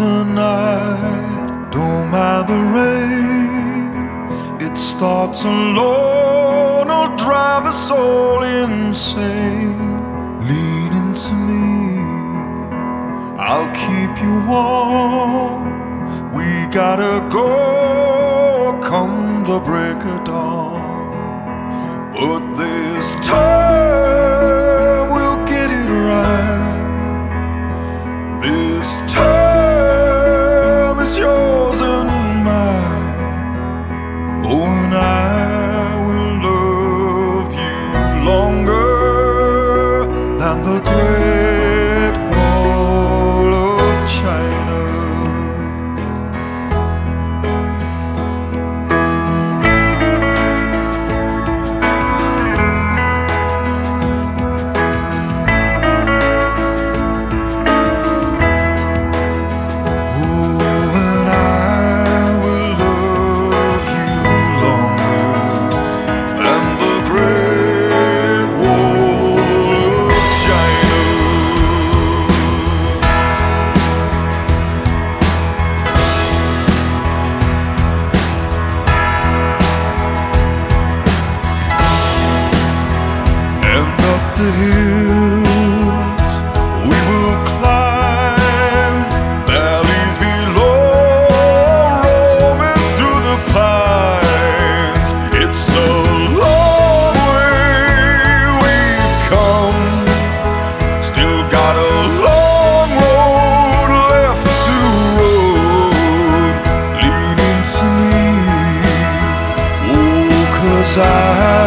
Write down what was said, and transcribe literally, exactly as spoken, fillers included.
the night, don't mind the rain. Its thoughts alone will drive us all insane. Lean into me, I'll keep you warm. We gotta go, come the break of dawn. But this time we'll get it right. This time is yours and mine. Oh, and I will love you longer than the Great Wall of China. The hills we will climb, valleys below, roaming through the pines. It's a long way we've come, still got a long road left to roam. Lean into me, oh, 'cause I